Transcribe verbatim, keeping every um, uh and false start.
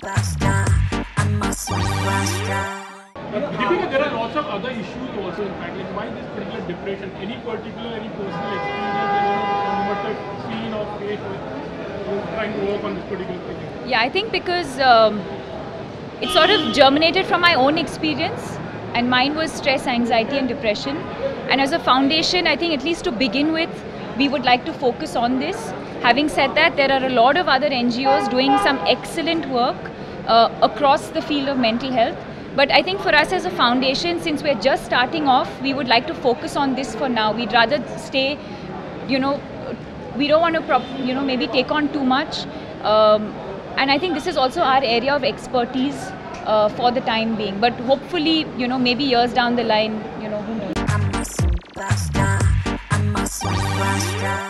Deepika, there are lots of other issues also in fact, like why this particular depression, any particular, any personal experience, or scene or face or trying to work on this particular thing? Yeah, I think because um, it sort of germinated from my own experience, and mine was stress, anxiety and depression, and as a foundation I think at least to begin with we would like to focus on this. Having said that, there are a lot of other N G Os doing some excellent work uh, across the field of mental health, but I think for us as a foundation, since we're just starting off, we would like to focus on this for now. We'd rather stay, you know, we don't want to prop, you know, maybe take on too much, um, and I think this is also our area of expertise Uh, for the time being, but hopefully, you know, maybe years down the line, you know, who knows. I'm a superstar, I'm a superstar.